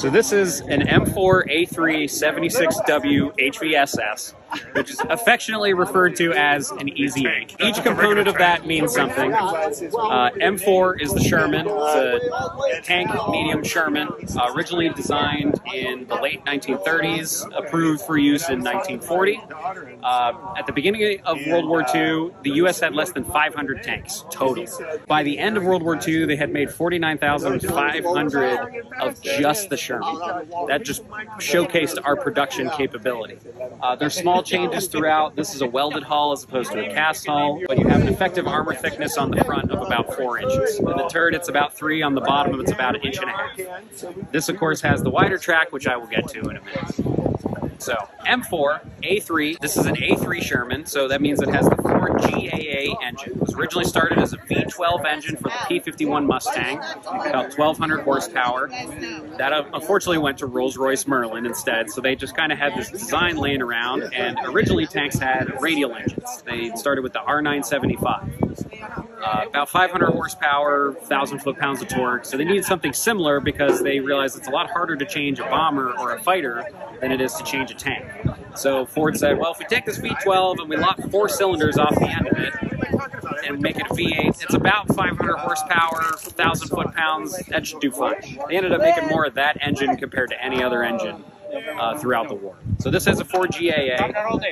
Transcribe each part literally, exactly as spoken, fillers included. So this is an M four A three seventy-six W H V S S, which is affectionately referred to as an Easy Eight. Each component of that means something. Uh, M four is the Sherman. It's a tank medium Sherman, uh, originally designed in the late nineteen thirties, approved for use in nineteen forty. Uh, at the beginning of World War Two, the U S had less than five hundred tanks total. By the end of World War Two, they had made forty-nine thousand five hundred of just the Sherman. That just showcased our production capability. Uh, there's small changes throughout. This is a welded hull as opposed to a cast hull, but you have an effective armor thickness on the front of about four inches. In the turret, it's about three. On the bottom, it's about an inch and a half. This, of course, has the wider track, which I will get to in a minute. So, M four A three, this is an A three Sherman, so that means it has the Ford G A A engine. It was originally started as a V twelve engine for the P fifty-one Mustang, about twelve hundred horsepower. That unfortunately went to Rolls-Royce Merlin instead, so they just kind of had this design laying around, and originally tanks had radial engines. They started with the R nine seventy-five. Uh, about five hundred horsepower, one thousand foot-pounds of torque, so they needed something similar because they realized it's a lot harder to change a bomber or a fighter than it is to change a tank. So Ford said, well, if we take this V twelve and we lock four cylinders off the end of it and make it a V eight, it's about five hundred horsepower, one thousand foot-pounds, that should do fine. They ended up making more of that engine compared to any other engine Uh, throughout the war. So this has a Ford G A A.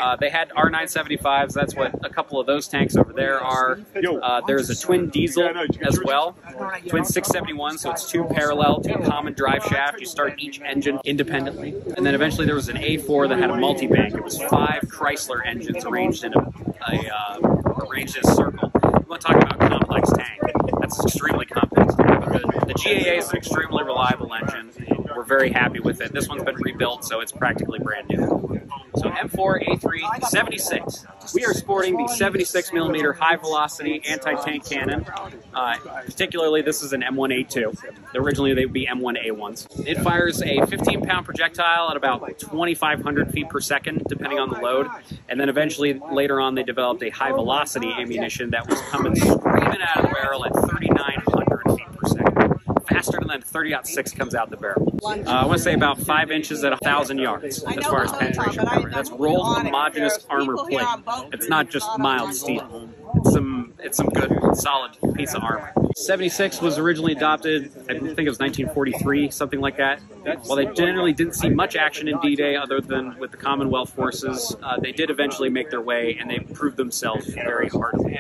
Uh, they had R nine seventy-fives. That's what a couple of those tanks over there are. Uh, there's a twin diesel as well, twin six seventy-one, so it's two parallel to a common drive shaft. You start each engine independently. And then eventually there was an A four that had a multi-bank. It was five Chrysler engines arranged in a, a uh, arranged in a circle. You want to talk about a complex tank. That's extremely complex tank. But the, the G A A is an extremely reliable engine. We're very happy with it. This one's been rebuilt, so it's practically brand new. So M four A three seventy-six. We are sporting the seventy-six millimeter high-velocity anti-tank cannon. Uh, particularly, this is an M one A two. Originally, they would be M one A ones. It fires a fifteen pound projectile at about twenty-five hundred feet per second, depending on the load. And then eventually, later on, they developed a high-velocity ammunition that was coming screaming out of the barrel at thirty-nine hundred feet per second. Faster than thirty oh six comes out the barrel. Uh, I want to say about five inches at a thousand yards as far as penetration coverage. That's rolled homogeneous armor plate. It's not just mild steel. It's some, it's some good, solid piece of armor. seventy-six was originally adopted, I think it was nineteen forty-three, something like that. While they generally didn't see much action in D-Day other than with the Commonwealth forces, uh, they did eventually make their way and they proved themselves very hardly.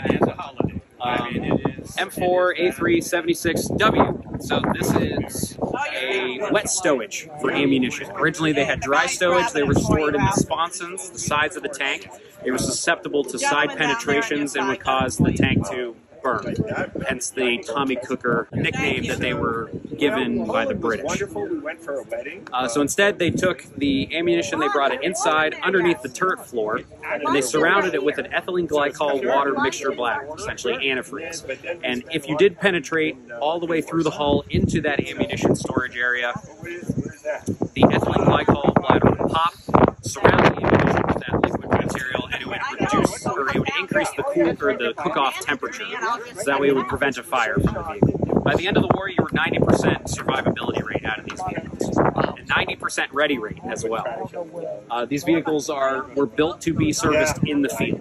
Um, M four A three seventy-six W. So this is a wet stowage for ammunition. Originally they had dry stowage. They were stored in the sponsons, the sides of the tank. They were susceptible to side penetrations and would cause the tank to burn. Hence the Tommy Cooker nickname that they were given by the British. Uh, so instead they took the ammunition, they brought it inside underneath the turret floor, and they surrounded it with an ethylene glycol water mixture black, essentially antifreeze. And if you did penetrate all the way through the hull into that ammunition storage area, the ethylene glycol bladder would pop, surround the ammunition with that liquid material, and it would reduce, or it would increase the cool, or the cook-off temperature, so that way it would prevent a fire from the vehicle. By the end of the war, you were ninety percent survivability rate out of these vehicles, and ninety percent ready rate as well. Uh, these vehicles are were built to be serviced in the field,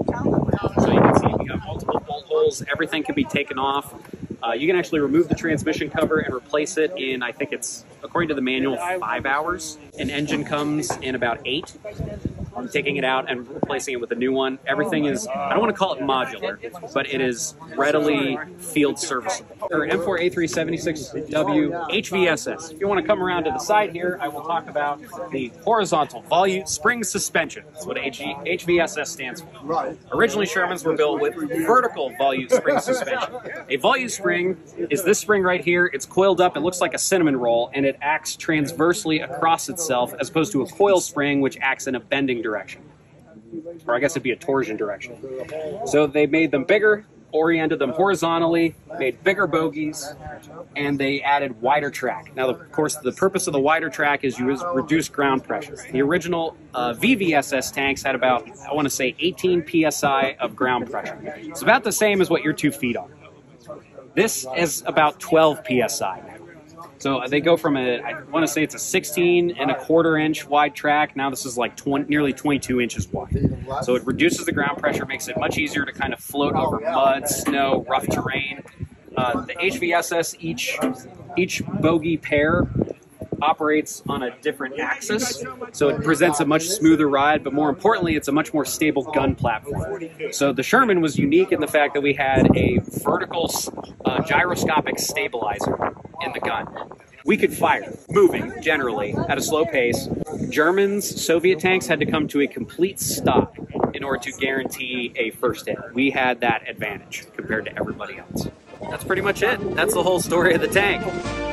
so you can see you have multiple bolt holes. Everything can be taken off. Uh, you can actually remove the transmission cover and replace it in, I think it's, according to the manual, five hours. An engine comes in about eight. I'm taking it out and replacing it with a new one. Everything is, I don't want to call it modular, but it is readily field serviceable. Or M four A three seventy-six W H V S S. If you want to come around to the side here, I will talk about the horizontal volute spring suspension. That's what H V S S stands for. Originally, Shermans were built with vertical volute spring suspension. A volute spring is this spring right here. It's coiled up. It looks like a cinnamon roll, and it acts transversely across itself as opposed to a coil spring, which acts in a bending direction, or I guess it'd be a torsion direction. So they made them bigger, oriented them horizontally, made bigger bogies, and they added wider track. Now, of course, the purpose of the wider track is you reduce ground pressure. The original uh, V V S S tanks had about, I want to say, eighteen P S I of ground pressure. It's about the same as what your two feet are. This is about twelve P S I now. So they go from a, I want to say it's a sixteen and a quarter inch wide track. Now this is like twenty, nearly twenty-two inches wide. So it reduces the ground pressure, makes it much easier to kind of float over mud, snow, rough terrain. Uh, the H V S S, each, each bogie pair operates on a different axis, so it presents a much smoother ride, but more importantly, it's a much more stable gun platform. So the Sherman was unique in the fact that we had a vertical uh, gyroscopic stabilizer in the gun. We could fire, moving, generally, at a slow pace. Germans, Soviet tanks had to come to a complete stop in order to guarantee a first hit. We had that advantage compared to everybody else. That's pretty much it. That's the whole story of the tank.